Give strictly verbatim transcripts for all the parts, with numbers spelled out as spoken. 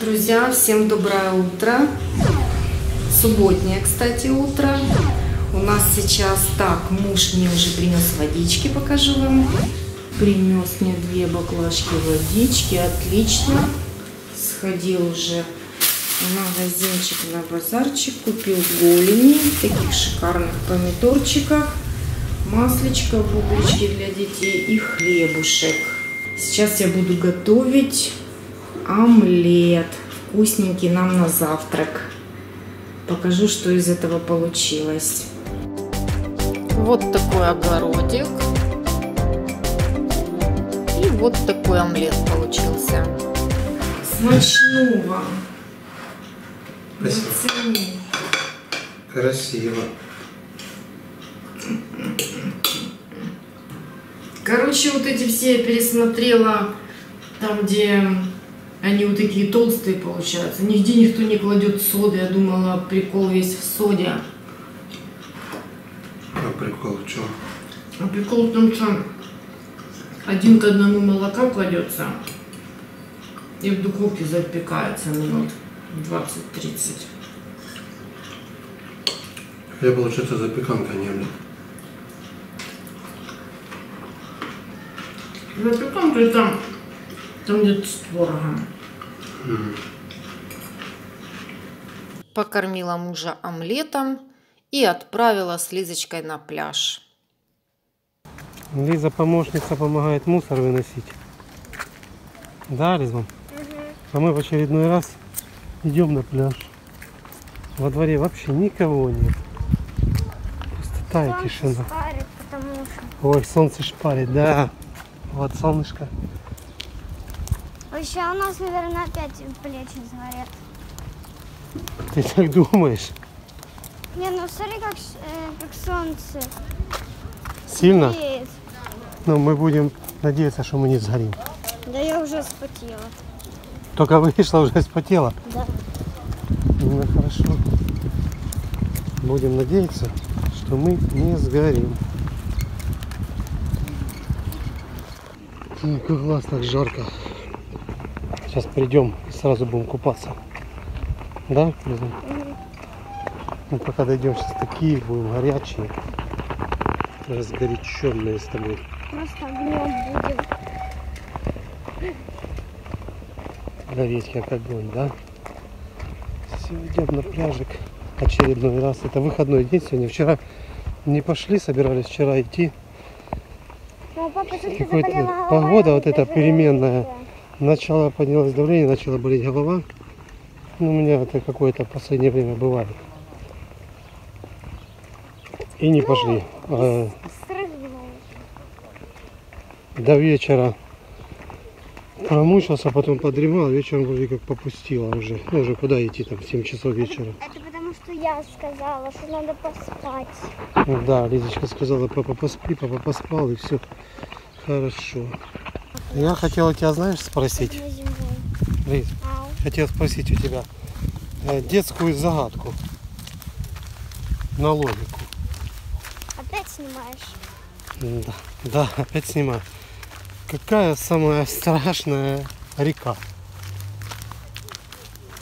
Друзья, всем доброе утро. Субботнее, кстати, утро. У нас сейчас так, муж мне уже принес водички, покажу вам. Принес мне две баклажки водички, отлично. Сходил уже в магазинчик, на базарчик, купил голени, таких шикарных помидорчиков, маслечко в бубличке для детей и хлебушек. Сейчас я буду готовить омлет, вкусненький нам на завтрак. Покажу, что из этого получилось. Вот такой огородик. И вот такой омлет получился. Смачного! Красиво. Красиво. Короче, вот эти все я пересмотрела, там где они вот такие толстые получаются. Нигде никто не кладет соды. Я думала, прикол весь в соде. А прикол в чем? А прикол в том, что один к одному молока кладется и в духовке запекается минут двадцать-тридцать. Я, получается, запеканка не люблю. Запеканка это там где-то с творогом. Покормила мужа омлетом и отправила с Лизочкой на пляж. Лиза, помощница, помогает мусор выносить. Да, Лиза? Угу. А мы в очередной раз идем на пляж. Во дворе вообще никого нет. Пустота и тишина. Шпарит, потому что... Ой, солнце шпарит, да. Вот солнышко. Вообще у нас, наверное, опять плечи сгорят. Ты так думаешь? Не, ну смотри, как, э, как солнце. Сильно? Сидит. Но мы будем надеяться, что мы не сгорим. Да я уже вспотела. Только вышла, уже вспотела? Да. Ну хорошо. Будем надеяться, что мы не сгорим. Ну, как классно, жарко. Сейчас придем и сразу будем купаться. Да, Лиза? Mm-hmm. Мы пока дойдем, сейчас такие будем горячие. Разгоряченные с тобой. Просто огнем будем. Гореть как огонь, да? Все, идем на пляжик. Очередной раз. Это выходной день сегодня. Вчера не пошли, собирались вчера идти. Погода вот эта переменная. Начало поднялось давление, начала болеть голова. Ну, у меня это какое-то в последнее время бывает. И не пошли. А, до вечера промучился, потом подремал, вечером вроде как попустила уже. Ну, уже куда идти там, семь часов вечера. Это потому что я сказала, что надо поспать. Ну, да, Лизочка сказала, папа поспи, папа поспал и все хорошо. Я хотела тебя, знаешь, спросить, Лиз, хотела спросить у тебя детскую загадку на логику. Опять снимаешь? Да, да, опять снимаю. Какая самая страшная река?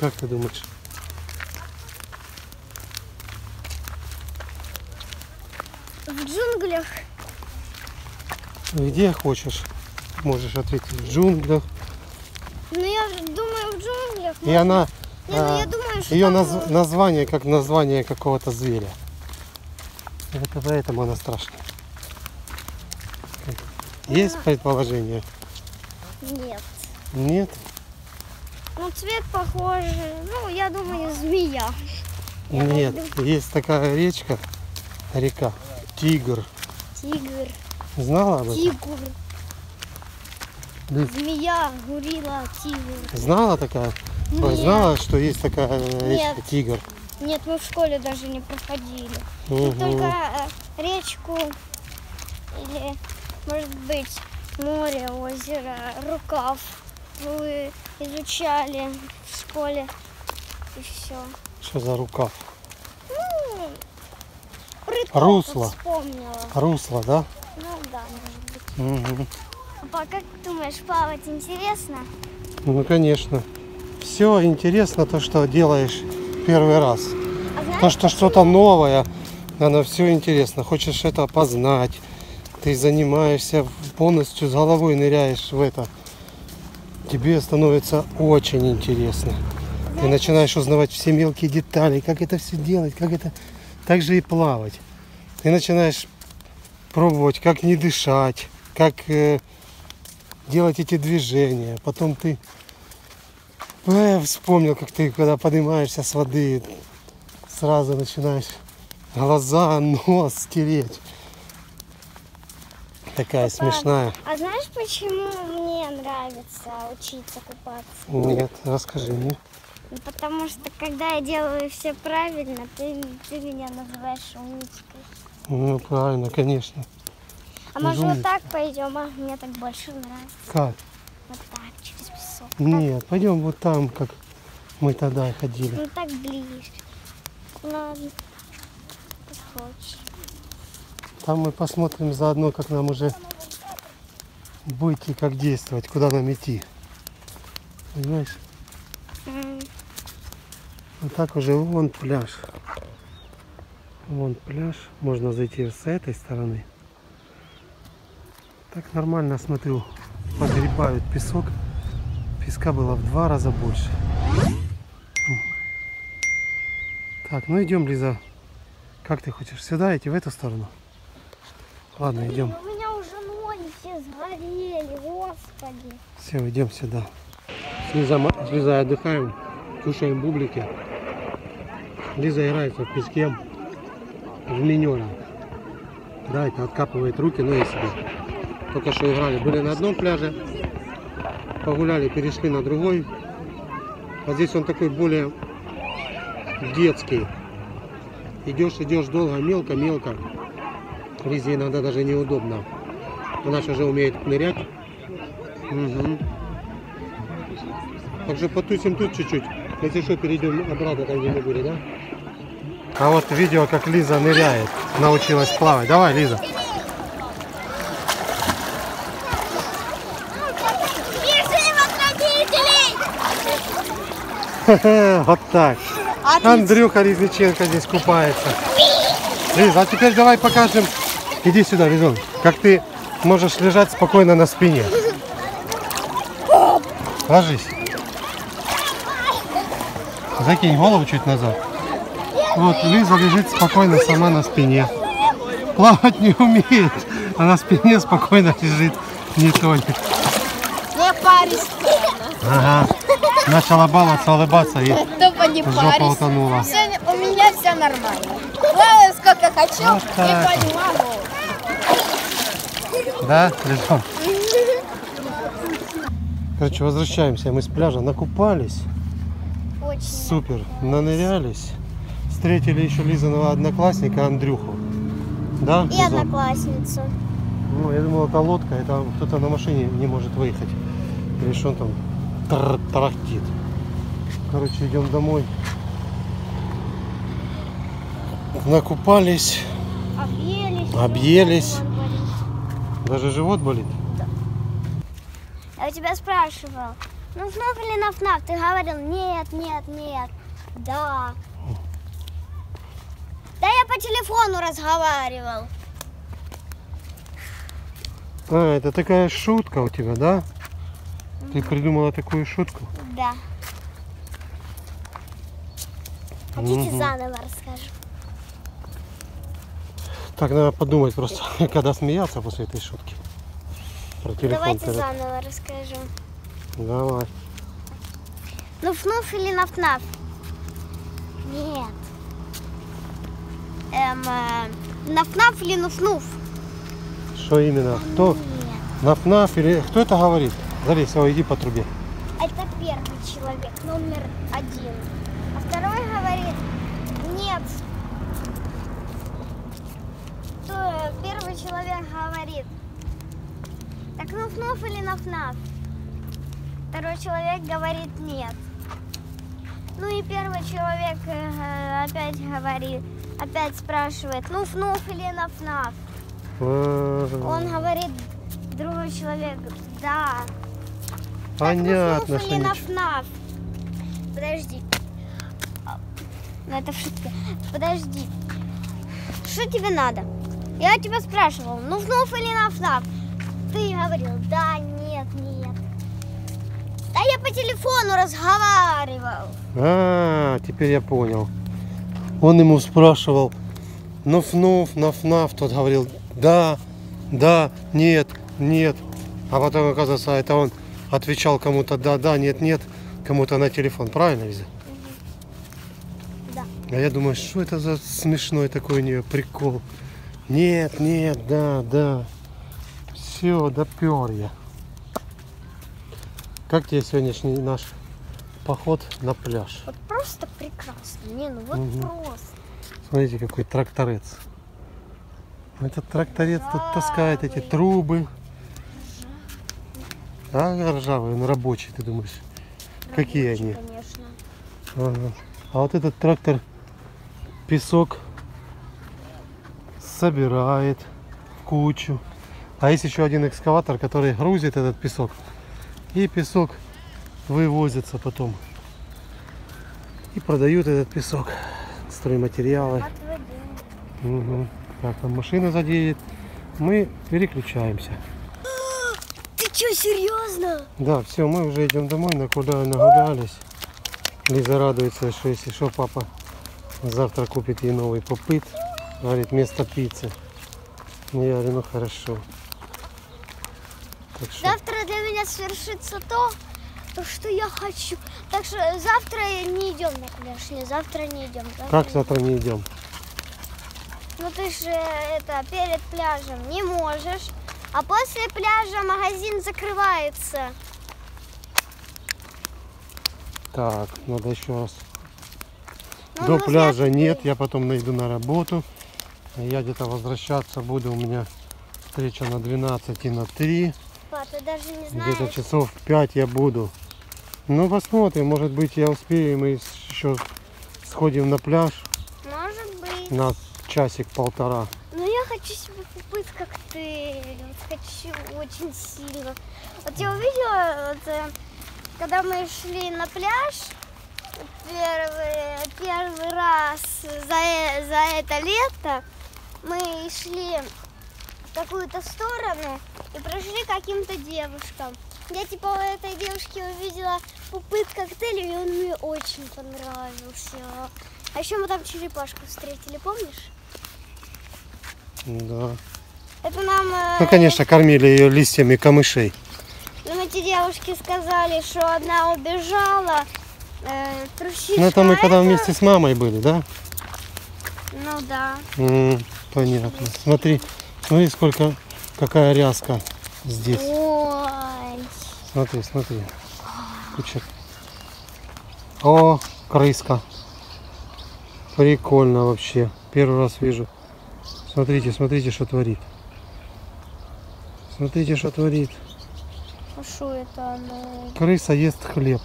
Как ты думаешь? В джунглях. Где хочешь? Можешь ответить, в джунглях. Ну я же думаю, в джунглях. И можно... она, не, а, ну, я думаю, что ее там... наз... название как название какого-то зверя. Это поэтому она страшная. Есть а... предположение? Нет. Нет? Ну цвет похожий. Ну я думаю, змея. Нет, я есть такая речка, река, Тигр. Тигр. Знала об этом? Тигр. Змея, горилла, тигр. Знала такая? Нет. Знала, что есть такая речка Тигр? Нет, мы в школе даже не проходили. Угу. Только речку или, может быть, море, озеро, рукав вы изучали в школе и все. Что за рукав? Ну, рыбку русло. Вспомнила. Русло, да? Ну да, может быть. Угу. Папа, как ты думаешь, плавать интересно? Ну, конечно. все интересно, то, что делаешь первый раз. А знаешь, то, что что-то новое, оно все интересно. Хочешь это познать. Ты занимаешься полностью, с головой ныряешь в это. Тебе становится очень интересно. Знаешь, ты начинаешь узнавать все мелкие детали, как это все делать, как это... Так же и плавать. Ты начинаешь пробовать, как не дышать, как э, делать эти движения. Потом ты э, вспомнил, как ты, когда поднимаешься с воды, сразу начинаешь глаза, нос стереть. Такая Папа, смешная. А знаешь, почему мне нравится учиться купаться? Нет, расскажи мне. Потому что, когда я делаю все правильно, ты, ты меня называешь умничкой. Ну, правильно, конечно. А может вот так пойдем, а? Мне так больше нравится. Как? Вот так, через песок. Нет, так. Пойдем вот там, как мы тогда ходили. Ну, так ближе. Ладно, как хочешь. Там мы посмотрим заодно, как нам уже быть и как действовать, куда нам идти. Понимаешь? Mm. Вот так уже вон пляж. Вон пляж. Можно зайти с этой стороны. Так нормально, смотрю, подгребают песок. Песка было в два раза больше. Так, ну идем, Лиза. Как ты хочешь? Сюда идти, в эту сторону? Ладно, идем. У меня уже ноги все сгорели, господи. Все, идем сюда. С Лизой отдыхаем, кушаем бублики. Лиза играется в песке, в минера. Да, это откапывает руки, но и себе. Только что играли, были на одном пляже, погуляли, перешли на другой. А здесь он такой более детский. Идешь, идешь долго, мелко-мелко. Лизе иногда даже неудобно. Она же уже умеет нырять. Угу. Так же потусим тут чуть-чуть. Если что, перейдем обратно, там где мы были, да? А вот видео, как Лиза ныряет. Научилась плавать. Давай, Лиза. Вот так. Андрюха Резниченко здесь купается. Лиза, а теперь давай покажем. Иди сюда, Лизон. Как ты можешь лежать спокойно на спине. Ложись. Закинь голову чуть назад. Вот, Лиза лежит спокойно сама на спине. Плавать не умеет, а на спине спокойно лежит. Не тонет. Не парись. Ага. Начала баловаться, улыбаться и жопа утонула. Все, у меня все нормально. Плаваю сколько хочу, вот не понимаю. Да, Лизон? Короче, возвращаемся. Мы с пляжа накупались. Супер, нанырялись, встретили еще Лизаного одноклассника Андрюху, да? И Бузон? Одноклассницу. Ну, я думал, это лодка, и там кто-то на машине не может выехать, или что он там тар тарахтит. Короче, идем домой. Накупались, объелись, объелись. Даже живот болит? Да. Я у тебя спрашивал. Ну, снова ли на ФНАФ? Ты говорил, нет, нет, нет. Да. Да я по телефону разговаривал. А, это такая шутка у тебя, да? Ты придумала такую шутку? Да. Хотите, угу. Заново расскажу? Так, надо подумать просто, когда смеяться после этой шутки. Про телефон. Давайте тогда заново расскажу. Давай. Ну, ФНУФ или на ФНАФ? Нет. Эм, э, на ФНАФ или на ФНУФ? Что именно? Кто? Нет. На ФНАФ или... Кто это говорит? Залезь, иди по трубе. Это первый человек, номер один. А второй говорит, нет. Кто? Первый человек говорит, так на ФНУФ или на ФНАФ? Второй человек говорит нет. Ну и первый человек э, опять говорит, опять спрашивает, ну ФНУФ или на ФНАФ? Он говорит, другой человек, да. Понятно, так, ну, ФНУФ или на ФНАФ? подожди. Это в шутке. Подожди. Что тебе надо? Я тебя спрашивал, ну ФНАФ или на ФНАФ? Ты говорил, да, нет, нет. Да я по телефону разговаривал. А, теперь я понял. Он ему спрашивал, ну ФНАФ, на ФНАФ. Тот говорил, да, да, нет, нет. А потом, оказывается, это он отвечал кому-то да, да, нет, нет, кому-то на телефон. Правильно, Лиза? Да. А я думаю, что это за смешной такой у нее прикол. Нет, нет, да, да. Все, допер я. Как тебе сегодняшний наш поход на пляж? Вот просто прекрасно. Не, ну вот угу. Просто. Смотрите, какой тракторец. Этот тракторец тут таскает эти трубы. А ржавый, он рабочий, ты думаешь? Рабочий, какие они? Конечно. Ага. А вот этот трактор песок собирает кучу. А есть еще один экскаватор, который грузит этот песок. И песок вывозится потом. И продают этот песок. Стройматериалы. Угу. Так, там машина задеет. Мы переключаемся. Че, серьезно? Да, все, мы уже идем домой, накуда нагулялись. Лиза радуется, что если что, папа завтра купит ей новый попыт. Говорит, вместо пиццы. Я говорю, ну хорошо. Так что... Завтра для меня свершится то, то, что я хочу. Так что завтра не идем на пляж. Нет, завтра не идем. Завтра как завтра не идем? Ну ты же это перед пляжем не можешь. А после пляжа магазин закрывается. Так, надо еще раз. Ну, до пляжа открыть. Нет, я потом найду на работу. Я где-то возвращаться буду. У меня встреча на двенадцать и на три. Папа, ты даже не знаешь. Где-то часов в пять я буду. Ну, посмотрим. Может быть, я успею, и мы еще сходим на пляж. Может быть. На часик-полтора. Я хочу себе попыть, как ты. Вот хочу очень сильно. Вот я увидела, вот, когда мы шли на пляж первый, первый раз за, за это лето, мы шли в какую-то сторону и прошли каким-то девушкам. Я типа у этой девушки увидела попыт коктейль, и он мне очень понравился. А еще мы там черепашку встретили, помнишь? Да. Это нам, ну, конечно, кормили ее листьями камышей. Ну, эти девушки сказали, что одна убежала. Э, трущичка, ну, это мы когда это... вместе с мамой были, да? Ну, да. М-м, понятно. Смотри, смотри, сколько, какая ряска здесь. Ой. Смотри, смотри. Куча. О, крыска. Прикольно вообще. Первый раз вижу. Смотрите, смотрите, что творит. Смотрите, что творит. А что это она? Крыса ест хлеб.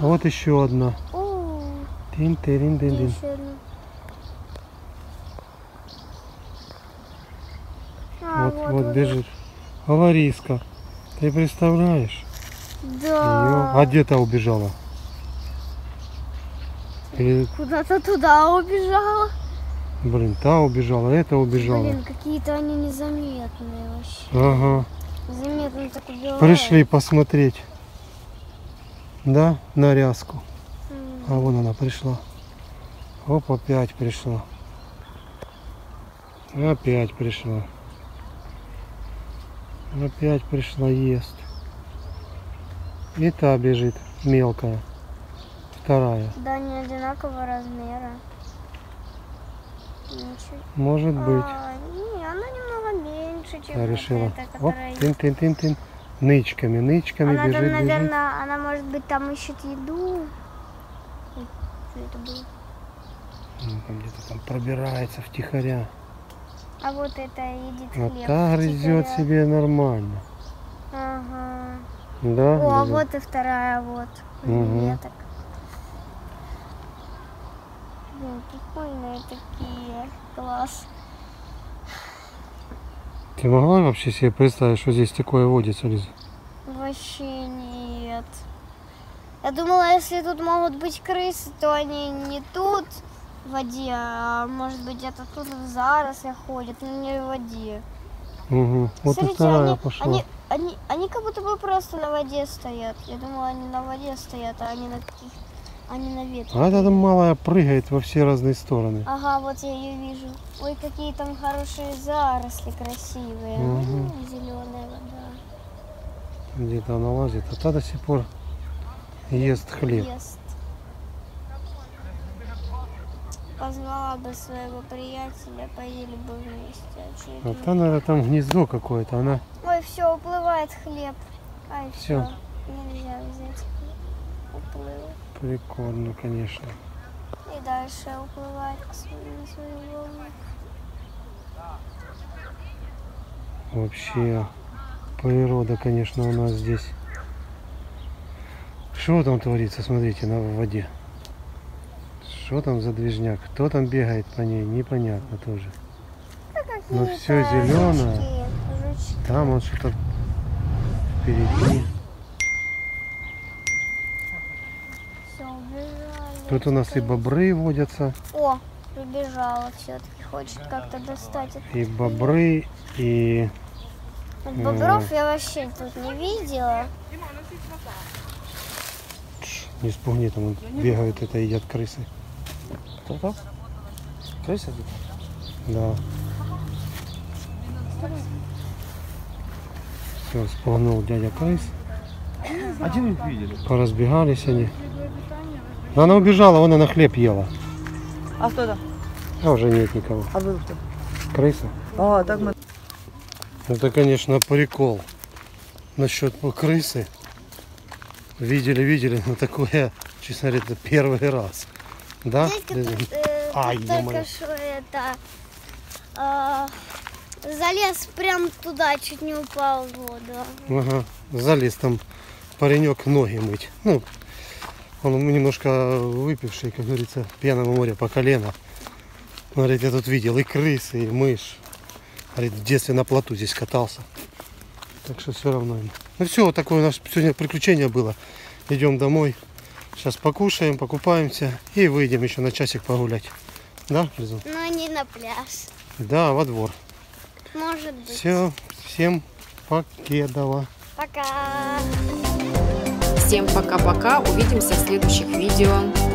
А вот еще одна. Тин-тирин-дин-дин. А, вот, вот, вот, вот бежит. А Лариска, ты представляешь? Да. Её... А где-то убежала. И... Куда-то туда убежала. Блин, та убежала, это убежала. Блин, какие-то они незаметные вообще. Ага. Заметно так убивают. Пришли посмотреть. Да, на ряску. Mm. А вон она пришла. Оп, опять пришла. Опять пришла. Опять пришла, ест. И та бежит, мелкая. Вторая. Да, не одинакового размера. Может быть. А, не, она немного меньше, чем я решила. Эта, которая... Оп, тин, тин, тин, тин. Нычками, нычками она бежит, там, бежит. Наверное, она, может быть, там ищет еду. Что это было? Она там где-то там пробирается втихаря. А вот это едет хлеб. Вот та грызет себе нормально. Ага. Да? О, а вот и вторая вот. Угу. Прикольные такие, класс. Ты могла вообще себе представить, что здесь такое водится, Лиза? Вообще нет. Я думала, если тут могут быть крысы, то они не тут в воде, а может быть где-то тут в зарослях ходят, но не в воде. Угу. Вот смотрите, и вторая они, пошла. Они, они, они, они как будто бы просто на воде стоят. Я думала, они на воде стоят, а они на каких-то, они на ветке. А это там малая прыгает во все разные стороны. Ага, вот я ее вижу. Ой, какие там хорошие заросли, красивые. Угу. Зеленая вода. Где-то она лазит, а та до сих пор ест хлеб. Ест. Позвала бы своего приятеля, поели бы вместе. А та, наверное, там гнездо какое-то, она... Ой, все, уплывает хлеб. Ай, все. Все. Нельзя взять хлеб. Уплыл. Прикольно, конечно. И дальше уплывает на свою волну. Вообще, природа, конечно, у нас здесь... Что там творится, смотрите, на воде. Что там за движняк? Кто там бегает по ней, непонятно тоже. Но все зеленое. Там вот что-то впереди. Тут у нас и бобры водятся. О, прибежала все-таки, хочет как-то достать. И бобры, и... Бобров я вообще тут не видела. Не спугни, там бегают, это едят крысы. Кто там? Крысы? Да. Все, спугнул дядя крыс. Один их видели. Поразбегались они. Но она убежала, вон она хлеб ела. А кто там? А уже нет никого. А был кто? Крыса. А, так мы... Это, конечно, прикол насчет крысы. Видели, видели, но такое, честно говоря, это первый раз. Да? Здесь, тут, э, Ай, тут только что это э, залез прям туда, чуть не упал в воду. Ага, залез там паренек ноги мыть. Ну, он немножко выпивший, как говорится, пьяного моря по колено. Говорит, я тут видел и крысы, и мышь. Говорит, в детстве на плоту здесь катался. Так что все равно. Ну все, вот такое у нас сегодня приключение было. Идем домой. Сейчас покушаем, покупаемся и выйдем еще на часик погулять. Да, Лизун? Но не на пляж. Да, во двор. Может быть. Все, всем покедова. Пока. Всем пока-пока. Увидимся в следующих видео.